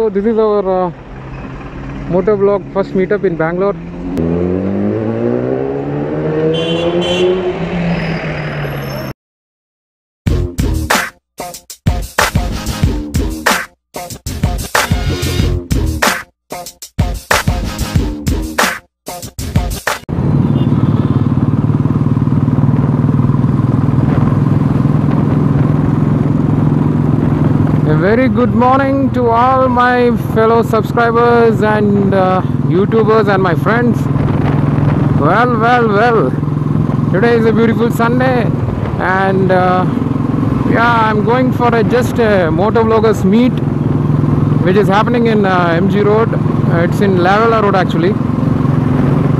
So this is our motor vlog first meetup in Bangalore. A very good morning to all my fellow subscribers and YouTubers and my friends. Well, today is a beautiful Sunday and yeah, I'm going for just a motovloggers meet which is happening in MG Road. It's in Lavella Road actually,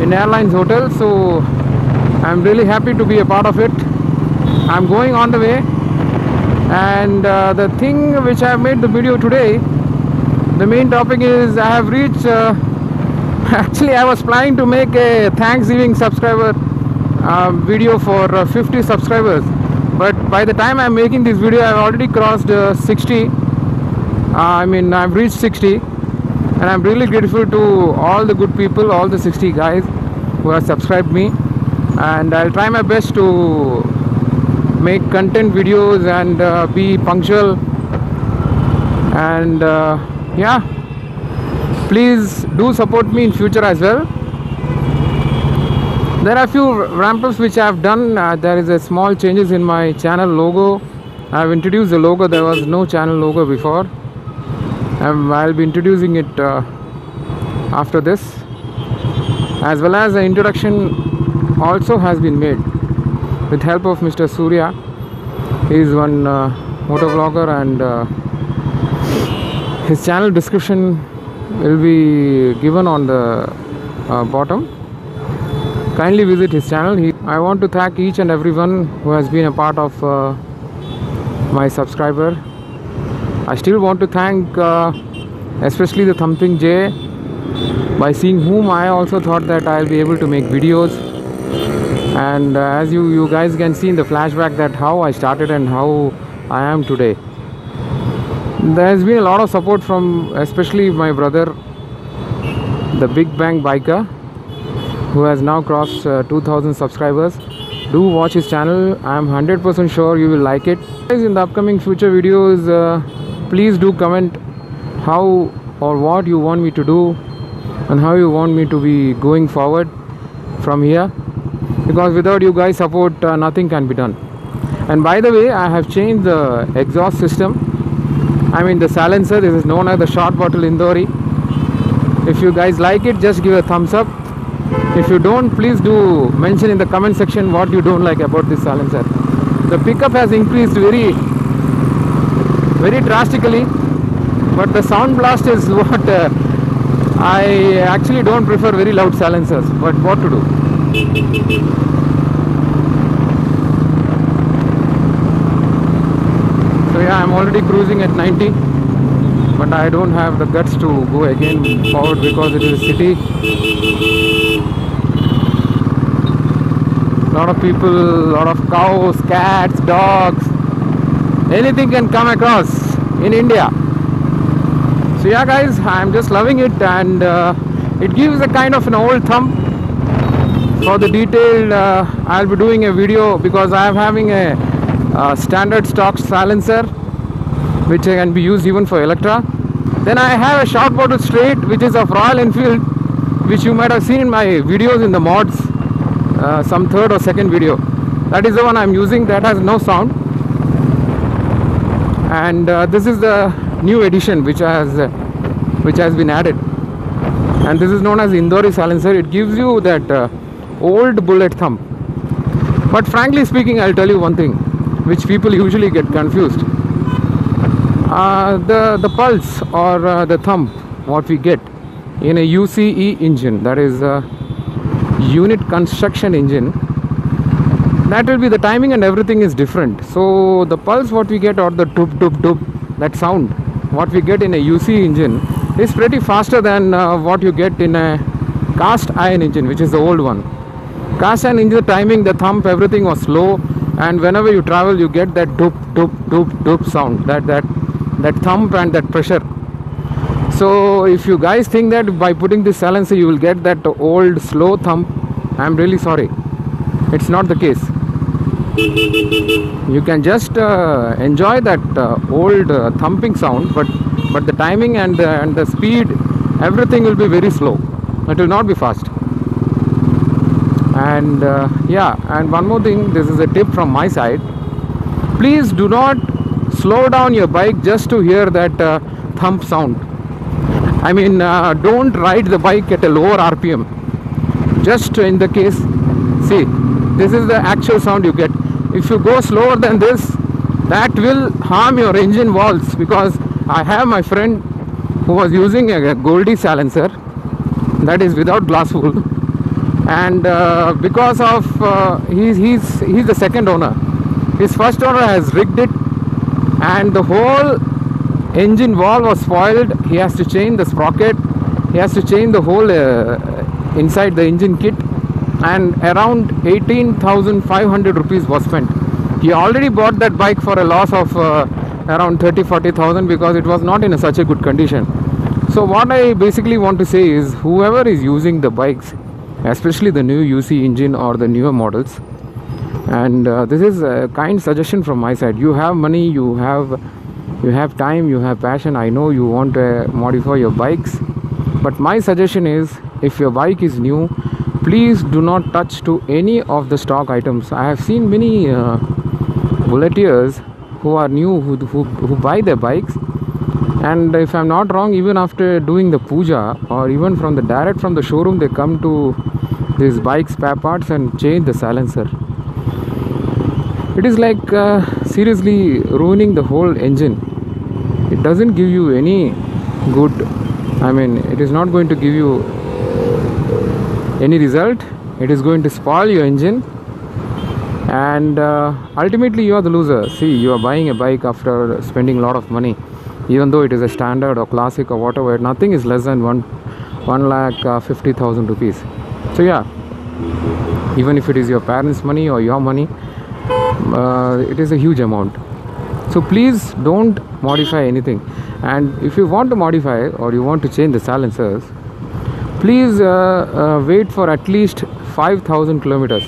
in Airlines Hotel. So I'm really happy to be a part of it. I'm going on the way. And the thing which I have made the video today, the main topic is I have reached, actually I was planning to make a Thanksgiving subscriber video for 50 subscribers, but by the time I am making this video I have already crossed 60, I have reached 60, and I am really grateful to all the good people, all the 60 guys who have subscribed me, and I will try my best to make content videos and be punctual, and yeah, please do support me in future as well. There are a few ramp-ups which I have done. There is a small changes in my channel logo. I have introduced the logo. There was no channel logo before. I will be introducing it after this, as well as the introduction also has been made with help of Mr. Surya. He is one motovlogger, and his channel description will be given on the bottom. Kindly visit his channel. I want to thank each and everyone who has been a part of my subscriber. I still want to thank especially the Thumping Jay, by seeing whom I also thought that I will be able to make videos. And as you guys can see in the flashback that how I started and how I am today. There has been a lot of support from especially my brother, the Big Bang Biker, who has now crossed 2,000 subscribers. Do watch his channel. I am 100% sure you will like it. Guys, in the upcoming future videos, please do comment how or what you want me to do and how you want me to be going forward from here. Because without you guys support nothing can be done. And by the way, I have changed the exhaust system, the silencer. This is known as the short bottle Indori. If you guys like it, just give a thumbs up. If you don't, please do mention in the comment section what you don't like about this silencer. The pickup has increased very drastically, but the sound blast is what I actually don't prefer very loud silencers, but what to do. So yeah, I'm already cruising at 90, but I don't have the guts to go again forward because it is a city. Lot of people, lot of cows, cats, dogs, anything can come across in India. So yeah guys, I'm just loving it, and it gives a kind of an old thump. For the detail, I'll be doing a video because I am having a standard stock silencer which can be used even for Electra. Then I have a short bottle straight which is of Royal Enfield, which you might have seen in my videos in the mods, some third or second video. That is the one I'm using, that has no sound. And this is the new edition which has been added. And this is known as Indori silencer. It gives you that old bullet thump. But frankly speaking, I'll tell you one thing which people usually get confused. The pulse or the thump what we get in a UCE engine, that is unit construction engine, that will be the timing and everything is different. So the pulse what we get, or the doop doop doop, that sound what we get in a UCE engine is pretty faster than what you get in a cast iron engine, which is the old one. Cast iron engine, the timing, the thump, everything was slow, and whenever you travel you get that doop doop doop doop sound, that thump and that pressure. So if you guys think that by putting this silencer you will get that old slow thump, I'm really sorry, it's not the case. You can just enjoy that old thumping sound, but the timing and the speed, everything will be very slow. It will not be fast. And yeah, and one more thing, this is a tip from my side. Please do not slow down your bike just to hear that thump sound. I mean, don't ride the bike at a lower RPM. Just in the case, see, this is the actual sound you get. If you go slower than this, that will harm your engine valves, because I have my friend who was using a Goldie silencer, that is without glass wool, and because of he's the second owner. His first owner has rigged it and the whole engine valve was spoiled. He has to change the sprocket, he has to change the whole inside the engine kit, and around 18,500 rupees was spent. He already bought that bike for a loss of around 30-40,000 because it was not in such a good condition. So what I basically want to say is, whoever is using the bikes, especially the new UC engine or the newer models, and this is a kind suggestion from my side. You have money, you have time, you have passion. I know you want to modify your bikes, but my suggestion is, if your bike is new, please do not touch to any of the stock items. I have seen many bulleteers who are new, who buy their bikes, and if I'm not wrong, even after doing the puja or even from the direct from the showroom, they come to these bike spare parts and change the silencer. It is like seriously ruining the whole engine. It doesn't give you any good, I mean, it is not going to give you any result. It is going to spoil your engine, and ultimately you are the loser. See, you are buying a bike after spending a lot of money, even though it is a standard or classic or whatever. Nothing is less than 1,50,000 rupees. So yeah, even if it is your parents' money or your money, it is a huge amount. So please don't modify anything. And if you want to modify or you want to change the silencers, please wait for at least 5,000 kilometers.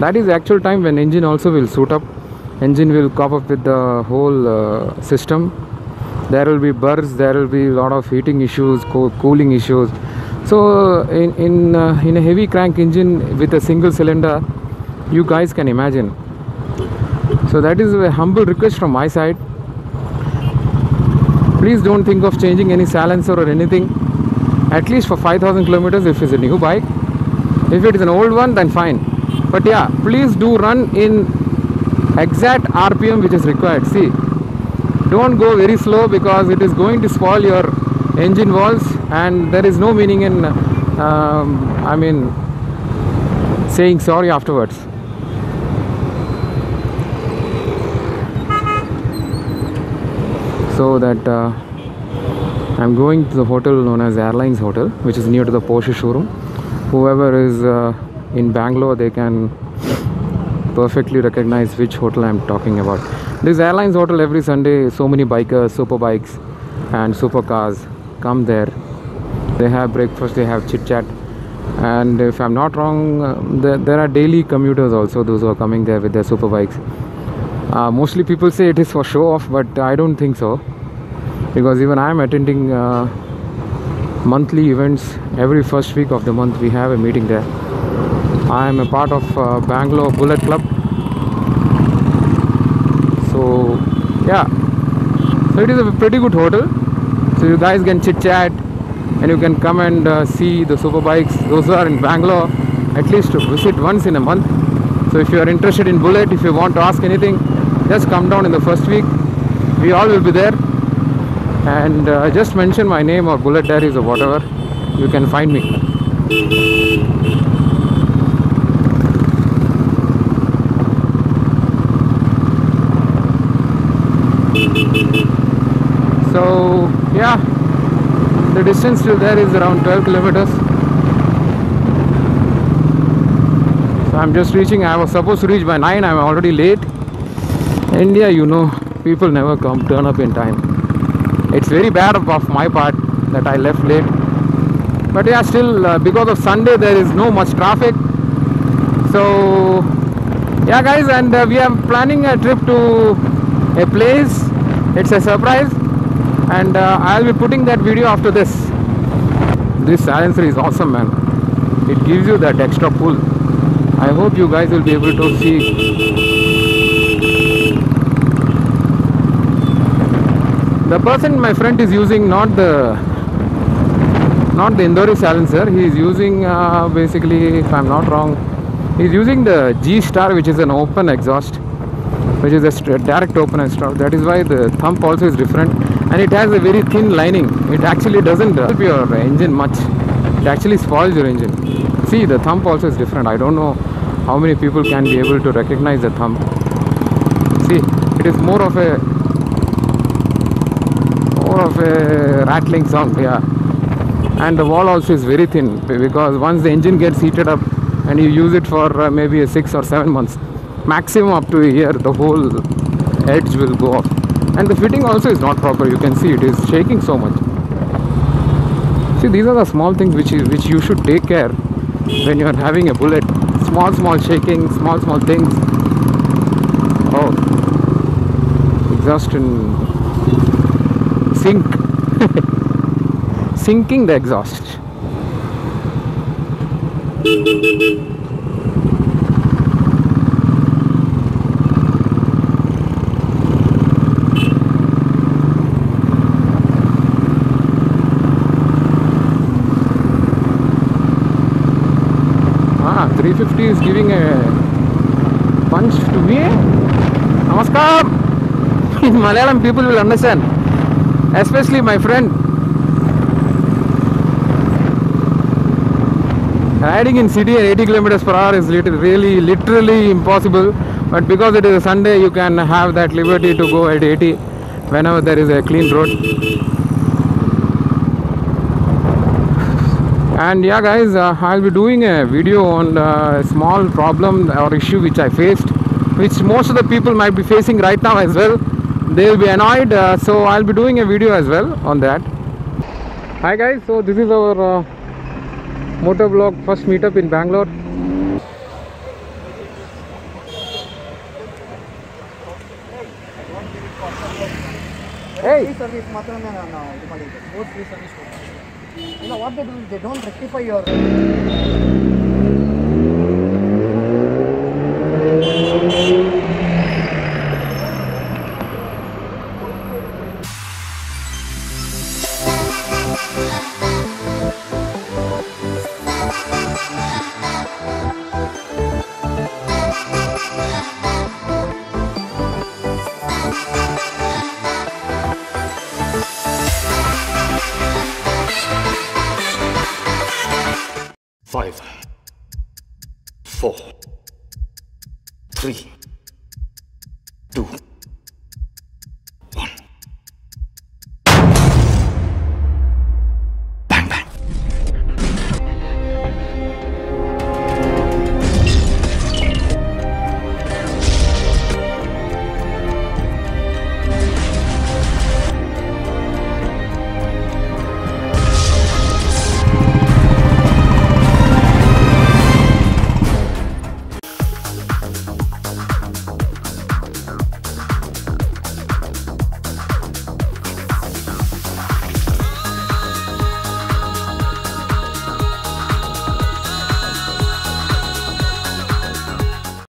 That is the actual time when engine also will suit up. Engine will cope up with the whole system. There will be bursts, there will be a lot of heating issues, cooling issues. So in a heavy crank engine with a single cylinder, you guys can imagine. So that is a humble request from my side. Please don't think of changing any silencer or anything, at least for 5,000 kilometers if it's a new bike. If it is an old one, then fine. But yeah, please do run in exact RPM which is required. See, don't go very slow because it is going to spoil your engine valves, and there is no meaning in I mean, saying sorry afterwards. So that I'm going to the hotel known as Airlines Hotel, which is near to the Porsche showroom. Whoever is in Bangalore, they can perfectly recognize which hotel I'm talking about. This Airlines Hotel, every Sunday, so many bikers, super bikes and supercars come there. They have breakfast, they have chit chat, and if I'm not wrong, there are daily commuters also, those who are coming there with their super bikes. Mostly people say it is for show off, but I don't think so, because even I am attending monthly events. Every first week of the month we have a meeting there. I am a part of Bangalore Bullet Club. So yeah, so it is a pretty good hotel. So you guys can chit chat and you can come and see the super bikes. Those who are in Bangalore, at least visit once in a month. So if you are interested in Bullet, if you want to ask anything, just come down in the first week. We all will be there. And just mention my name or Bullet Diaries or whatever, you can find me. So yeah, the distance till there is around 12 kilometers. So I'm just reaching. I was supposed to reach by 9. I'm already late. India, you know, people never come turn up in time. It's very bad of my part. that I left late. But yeah, still because of Sunday there is no much traffic. So yeah guys, and we are planning a trip to a place. It's a surprise, and I'll be putting that video after this. This silencer is awesome, man. It gives you that extra pull. I hope you guys will be able to see. The person my friend is using, not the Indori silencer. He is using basically, if I'm not wrong, he's using the G-Star, which is an open exhaust, which is a direct open exhaust. That is why the thump also is different, and it has a very thin lining. It actually doesn't help your engine much. It actually spoils your engine. See, the thump also is different. I don't know how many people can be able to recognize the thump. See, it is more of a rattling sound. Yeah, and the wall also is very thin, because once the engine gets heated up and you use it for maybe 6 or 7 months maximum, up to a year, the whole edge will go off. And the fitting also is not proper. You can see it is shaking so much. See, these are the small things which you should take care when you are having a bullet. Small shaking, small things. Oh, exhaust in sink. Sinking the exhaust. Ah, 350 is giving a punch to me. Namaskar. In Malayalam, people will understand, especially my friend. Riding in city at 80 kilometers per hour is really literally impossible, but because it is a Sunday, you can have that liberty to go at 80 whenever there is a clean road. And yeah guys, I'll be doing a video on a small problem or issue which I faced, which most of the people might be facing right now as well. They will be annoyed, so I'll be doing a video as well on that. Hi guys, so this is our motor vlog first meetup in Bangalore. Hey! Free service, what free service? You know what they do? They don't rectify your.